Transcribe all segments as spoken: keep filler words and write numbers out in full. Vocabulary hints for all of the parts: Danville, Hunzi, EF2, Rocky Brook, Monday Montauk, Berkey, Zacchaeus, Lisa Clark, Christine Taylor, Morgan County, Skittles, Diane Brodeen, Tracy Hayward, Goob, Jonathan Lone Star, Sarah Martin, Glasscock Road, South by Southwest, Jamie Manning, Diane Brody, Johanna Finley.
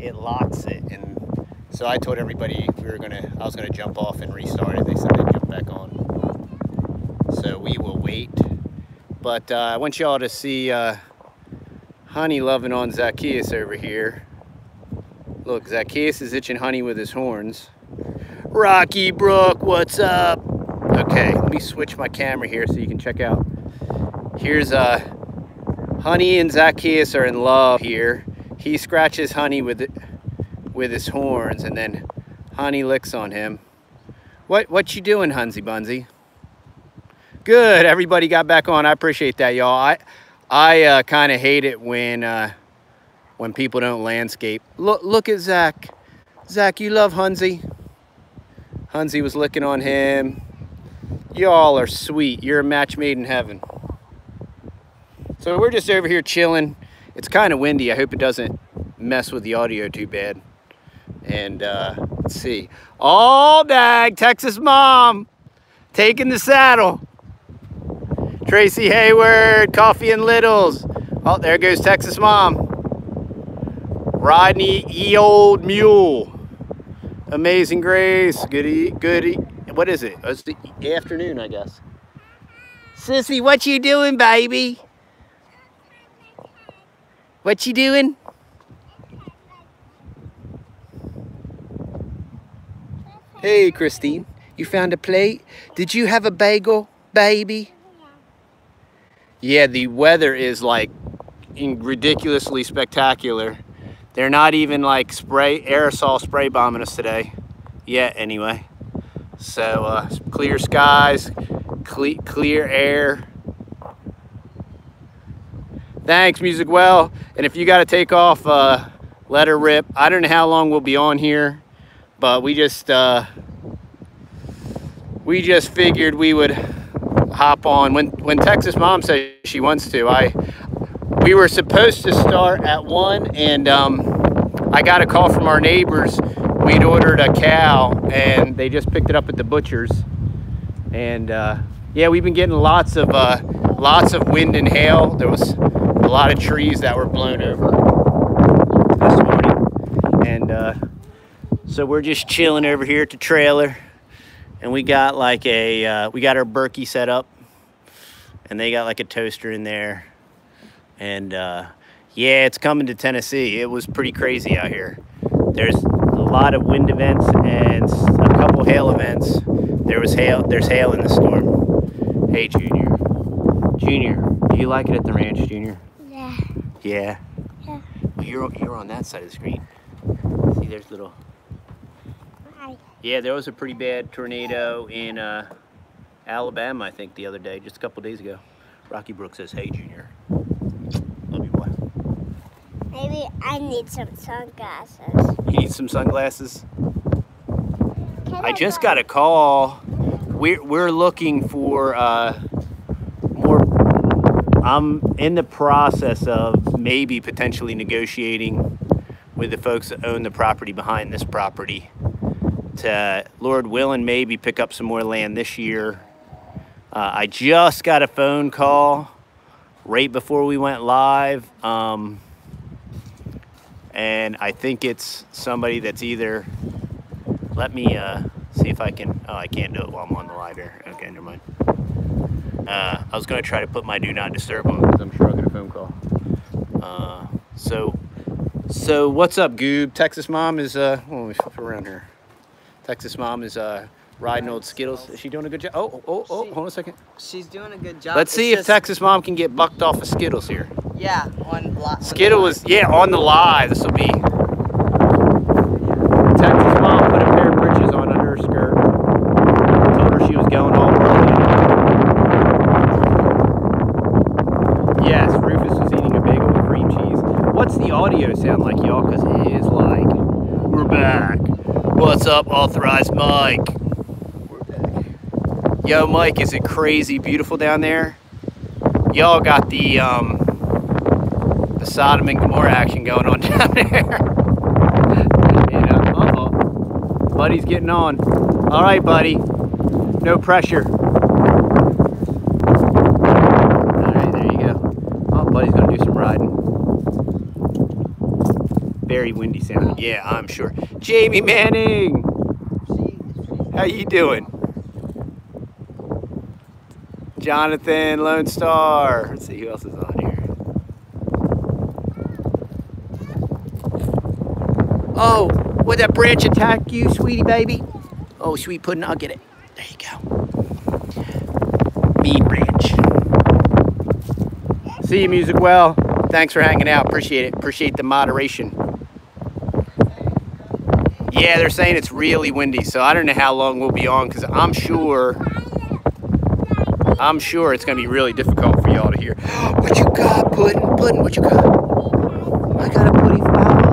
it locks it. And so I told everybody we were gonna, I was gonna jump off and restart it. They said they'd jump back on. So we will wait. But uh, I want y'all to see uh, honey loving on Zacchaeus over here. Look, Zacchaeus is itching honey with his horns. Rocky Brook, what's up? Okay, let me switch my camera here so you can check out. Here's uh, Honey and Zacchaeus are in love here. He scratches Honey with it, with his horns, and then Honey licks on him. What what you doing, Hunzi Bunzi? Good, everybody got back on. I appreciate that, y'all. I I uh, kind of hate it when uh, when people don't landscape. Look look at Zach. Zach, you love Hunzi. Hunzi was licking on him. Y'all are sweet. You're a match made in heaven. So we're just over here chilling. It's kind of windy. I hope it doesn't mess with the audio too bad. And uh, let's see. All dag, Texas mom, taking the saddle. Tracy Hayward, Coffee and Littles. Oh, there goes Texas mom. Rodney, ye old mule. Amazing Grace, goody, goody. What is it? It's the afternoon, I guess. Sissy, what you doing, baby? What you doing? Hey, Christine, you found a plate? Did you have a bagel, baby? Yeah, the weather is like ridiculously spectacular. They're not even like spray, aerosol spray bombing us today. Yet, anyway. So, uh, clear skies, cle clear air. Thanks, Music Well. And if you got to take off, uh, let her rip. I don't know how long we'll be on here, but we just uh, we just figured we would hop on when when Texas Mom says she wants to. I we were supposed to start at one, and um, I got a call from our neighbors. We'd ordered a cow, and they just picked it up at the butcher's. And uh, yeah, we've been getting lots of uh, lots of wind and hail. There was a lot of trees that were blown over this morning, and uh, so we're just chilling over here at the trailer, and we got like a uh, we got our Berkey set up, and they got like a toaster in there, and uh, yeah, it's coming to Tennessee. It was pretty crazy out here. There's a lot of wind events and a couple hail events. There was hail. There's hail in the storm. Hey, Junior, Junior, do you like it at the ranch, Junior? Yeah. Yeah. Well, you're you're on that side of the screen. See, there's little. Hi. Yeah, there was a pretty bad tornado in uh, Alabama, I think, the other day, just a couple days ago. Rocky Brook says, "Hey, Junior, love you, boy." Maybe I need some sunglasses. You need some sunglasses? Can I, I just got a call. We're we're looking for uh, more. I'm in the process of maybe potentially negotiating with the folks that own the property behind this property to, Lord willing, maybe pick up some more land this year. Uh, I just got a phone call right before we went live. Um, and I think it's somebody that's either, let me uh, see if I can, oh, I can't do it while I'm on the live air. Okay, never mind. Uh, I was going to try to put my do not disturb on because I'm sure I'll get a phone call. Uh, so, so what's up, Goob? Texas Mom is, uh, well, let me flip around here. Texas Mom is uh, riding old Skittles. Is she doing a good job? Oh, oh, oh, she, hold on a second. She's doing a good job. Let's see it's if just... Texas Mom can get bucked off of Skittles here. Yeah, on, li on Skittle the live. Skittles, yeah, on the live. This will be. Texas Mom put a pair of britches on under her skirt. Told her she was going all early. Yes, Rufus was eating a bagel with cream cheese. What's the audio sound like, y'all? Because it is like, we're back. What's up, Authorized Mike? We're back. Yo, Mike, is it crazy beautiful down there? Y'all got the, um, the Sodom and Gomorrah action going on down there. And, uh, uh-oh. Buddy's getting on. All right, buddy. No pressure. very windy sounding. Yeah, I'm sure. Jamie Manning! How you doing? Jonathan Lone Star. Let's see who else is on here. Oh, would that branch attack you, sweetie baby? Oh, sweet pudding, I'll get it. There you go. Bean branch. See you, Music Well. Thanks for hanging out. Appreciate it. Appreciate the moderation. Yeah, they're saying it's really windy, so I don't know how long we'll be on, because I'm sure, I'm sure it's going to be really difficult for y'all to hear. What you got, Puddin'? Puddin', what you got? I got a pudding flower.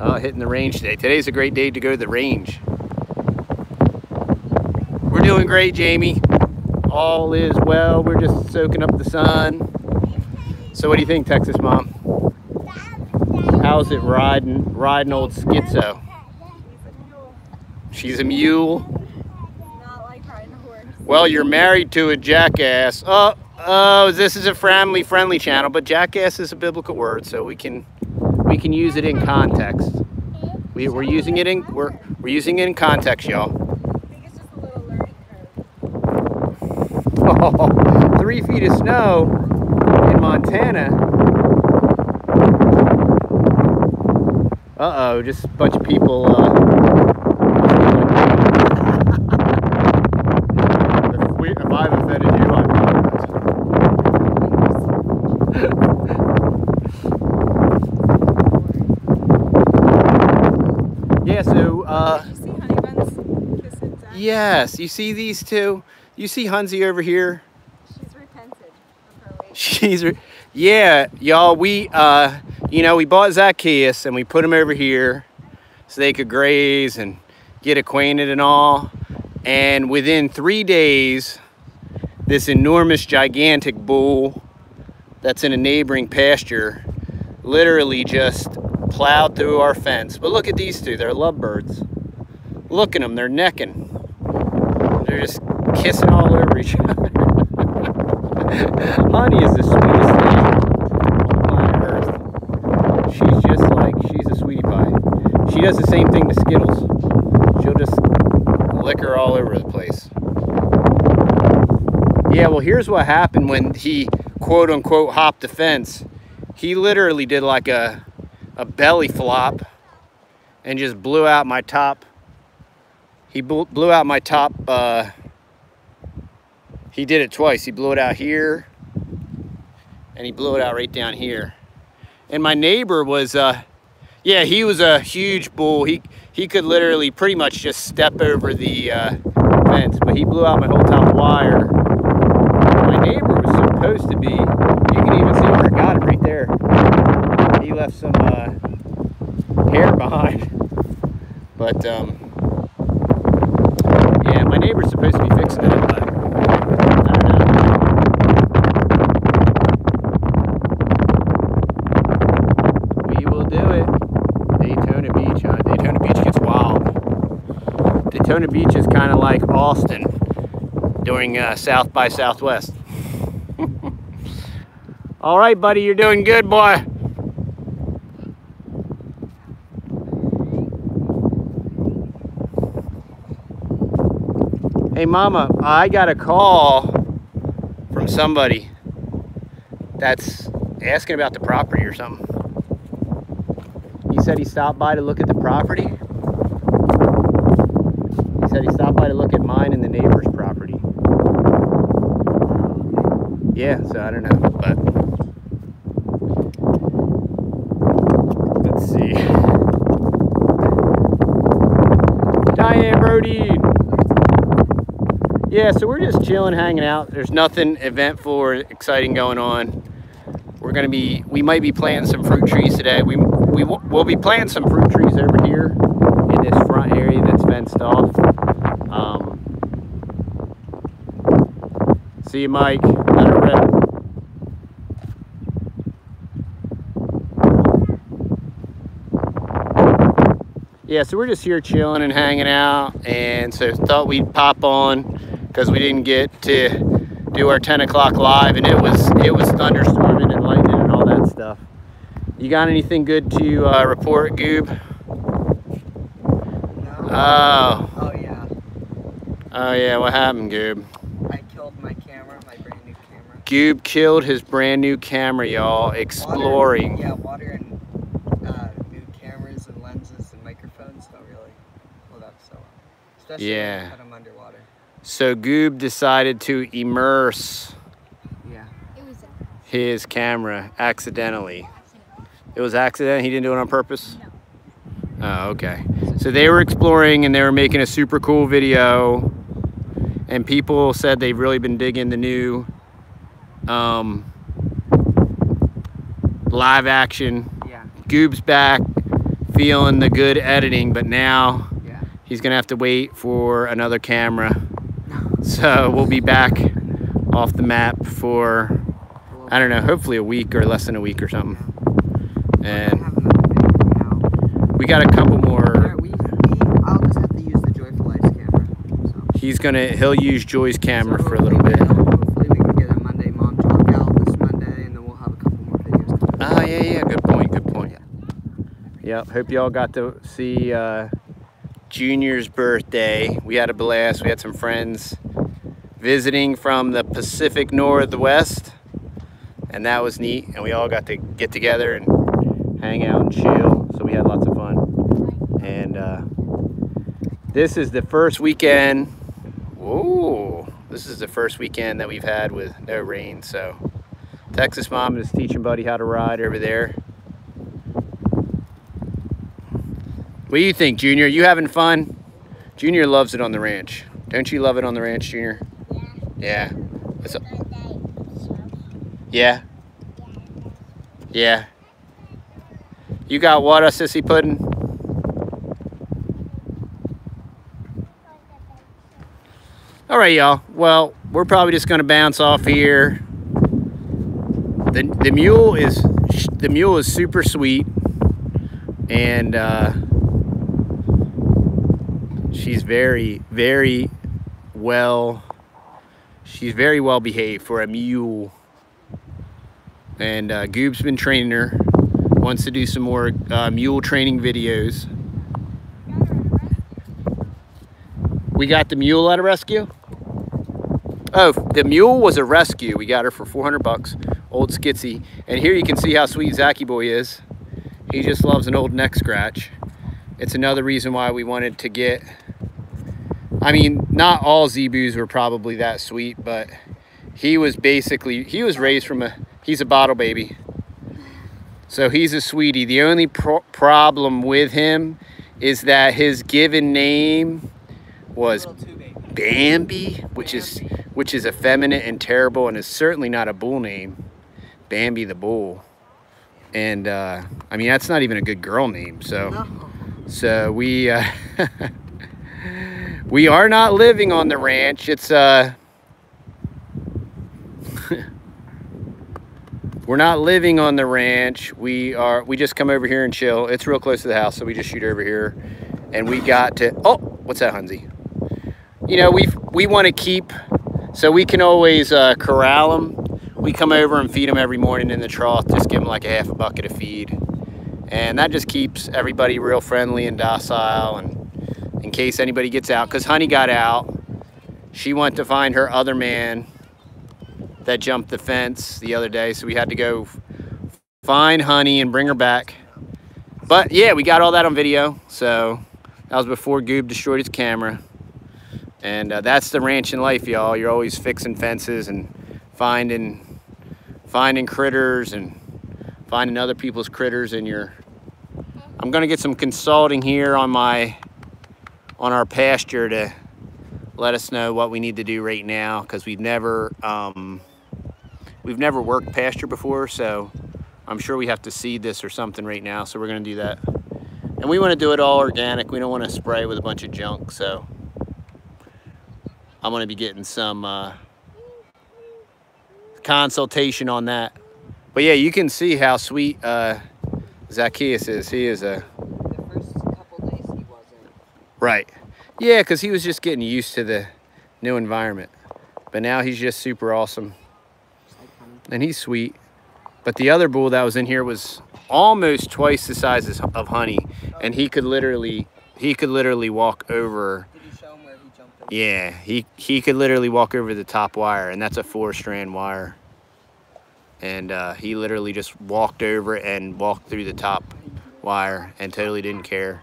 Oh, hitting the range today. Today's a great day to go to the range. We're doing great, Jamie. All is well. We're just soaking up the sun. So what do you think, Texas Mom? How's it riding, riding old Schizo? She's a mule. Not like riding a horse. Well, you're married to a jackass. Oh, oh, this is a family-friendly channel, but jackass is a biblical word, so we can we can use it in context. We, we're using it in we're we're using it in context, y'all. I think it's just a little learning curve. Oh, three feet of snow in Montana. Uh-oh, just a bunch of people. Uh, Yes, you see these two? You see Hunzi over here? She's repented of her ways. She's re yeah, y'all, we, uh, you know, we bought Zacchaeus and we put him over here so they could graze and get acquainted and all. And within three days, this enormous, gigantic bull that's in a neighboring pasture literally just plowed through our fence. But look at these two, they're lovebirds. Look at them, they're necking. They're just kissing all over each other. Honey is the sweetest thing on earth. She's just like, she's a sweetie pie. She does the same thing to Skittles. She'll just lick her all over the place. Yeah, well, here's what happened when he, quote unquote, hopped the fence. He literally did like a, a belly flop and just blew out my top. He blew out my top, uh, he did it twice. He blew it out here, and he blew it out right down here. And my neighbor was, uh, yeah, he was a huge bull. He, he could literally pretty much just step over the uh, fence, but he blew out my whole top wire. My neighbor was supposed to be, you can even see where I got it right there. He left some uh, hair behind, but, um, neighbor's supposed to be fixing it, but I don't know. We will do it. Daytona Beach, huh? Daytona Beach gets wild. Daytona Beach is kind of like Austin during uh, South by Southwest. All right, buddy, you're doing good, boy. Hey mama, I got a call from somebody that's asking about the property or something. He said he stopped by to look at the property. He said he stopped by to look at mine and the neighbor's property. Yeah, so I don't know, but let's see. Diane Brody. Yeah, so we're just chilling, hanging out. There's nothing eventful or exciting going on. We're gonna be, we might be planting some fruit trees today. We, we we'll be planting some fruit trees over here in this front area that's fenced off. Um, see you, Mike. Let her rip. Yeah, so we're just here chilling and hanging out, and so thought we'd pop on. Because we didn't get to do our ten o'clock live, and it was it was thunderstorming and lightning and all that stuff. You got anything good to uh, report, Goob? No. Oh. Oh yeah. Oh yeah. What happened, Goob? I killed my camera, my brand new camera. Goob killed his brand new camera, y'all. Exploring. Water, yeah, water and uh, new cameras and lenses and microphones don't really hold up so well. Especially yeah. when you put them underwater. So Goob decided to immerse yeah. his camera accidentally. It was accident? He didn't do it on purpose? No. Oh, okay. So they were exploring and they were making a super cool video, and people said they've really been digging the new um, live action. Yeah. Goob's back, feeling the good editing, but now yeah. he's gonna have to wait for another camera. So we'll be back off the map for, I don't know, hopefully a week or less than a week or something. And we got a couple more. I'll just have to use the Joy for Life's camera. He's gonna, he'll use Joy's camera for a little bit. Hopefully we can get a Monday Montauk out this Monday, and then we'll have a couple more videos. Oh yeah, yeah, good point, good point. Yep, hope y'all got to see uh, Junior's birthday. We had a blast, we had some friends visiting from the Pacific Northwest, and that was neat, and we all got to get together and hang out and chill, so we had lots of fun. And uh, this is the first weekend, whoa, this is the first weekend that we've had with no rain, so Texas Mom is teaching Buddy how to ride over there. What do you think, Junior? You having fun? Junior loves it on the ranch. Don't you love it on the ranch, Junior? Yeah. Yeah. It's a... yeah. Yeah. You got what, a sissy pudding? All right, y'all. Well, we're probably just gonna bounce off here. The the mule is the mule is super sweet, and uh, she's very, very well. She's very well behaved for a mule. And uh, Goob's been training her. Wants to do some more uh, mule training videos. We got the mule at a rescue. Oh, the mule was a rescue. We got her for four hundred bucks, old Skitsy. And here you can see how sweet Zachy Boy is. He just loves an old neck scratch. It's another reason why we wanted to get. I mean, not all Zebus were probably that sweet, but he was basically, he was raised from a, he's a bottle baby. So he's a sweetie. The only pro problem with him is that his given name was Bambi, which is, which is effeminate and terrible, and is certainly not a bull name. Bambi the bull. And uh, I mean, that's not even a good girl name. So, no. so we, uh, we are not living on the ranch. It's uh we're not living on the ranch. We are we just come over here and chill. It's real close to the house, so we just shoot over here. And we got to oh, what's that, Hunzi? You know, we we want to keep, so we can always uh corral them. We come over and feed them every morning in the trough, just give them like a half a bucket of feed. And that just keeps everybody real friendly and docile, and in case anybody gets out, because Honey got out. She went to find her other man that jumped the fence the other day, so we had to go find Honey and bring her back. But yeah, we got all that on video, so that was before Goob destroyed his camera. And uh, that's the ranch in life, y'all. You're always fixing fences and finding finding critters and finding other people's critters in your... I'm gonna get some consulting here on my on our pasture to let us know what we need to do right now, because we've never um, we've never worked pasture before, so I'm sure we have to seed this or something right now, so we're gonna do that. And we wanna do it all organic. We don't wanna spray with a bunch of junk, so I'm gonna be getting some uh, consultation on that. But yeah, you can see how sweet uh, Zacchaeus is. He is a Right. Yeah, because he was just getting used to the new environment. But now he's just super awesome. And he's sweet. But the other bull that was in here was almost twice the size of Honey, and he could literally he could literally walk over. Did you show him where he jumped? Yeah, he he could literally walk over the top wire, and that's a four-strand wire. And uh, he literally just walked over and walked through the top wire and totally didn't care.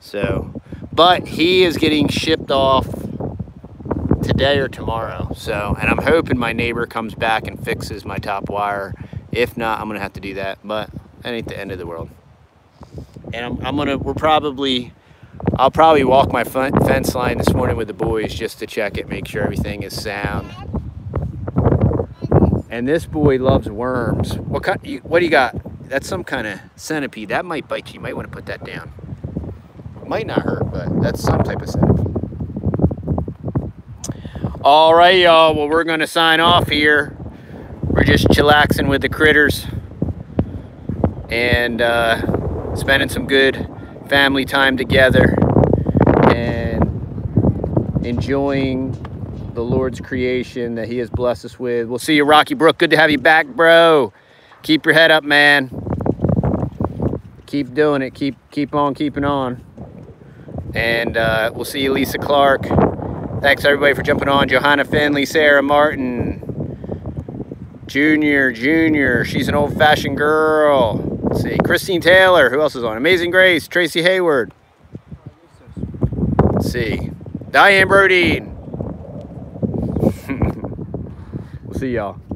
So, but he is getting shipped off today or tomorrow. So, and I'm hoping my neighbor comes back and fixes my top wire. If not, I'm gonna have to do that, but that ain't the end of the world. And I'm, I'm gonna, we're probably, I'll probably walk my fence line this morning with the boys just to check it, make sure everything is sound. And this boy loves worms. What kind, what do you got? That's some kind of centipede. That might bite you. You might wanna put that down. Might not hurt, but that's some type of centipede. All right, y'all, well, we're gonna sign off here. We're just chillaxing with the critters and uh, spending some good family time together and enjoying the Lord's creation that he has blessed us with. We'll see you, Rocky Brook. Good to have you back, bro. Keep your head up, man. Keep doing it. Keep, keep on keeping on. And uh, we'll see you, Lisa Clark. Thanks, everybody, for jumping on. Johanna Finley, Sarah Martin, Junior, Junior, she's an old-fashioned girl. Let's see, Christine Taylor, who else is on? Amazing Grace, Tracy Hayward. Let's see, Diane Brodeen. We'll see y'all.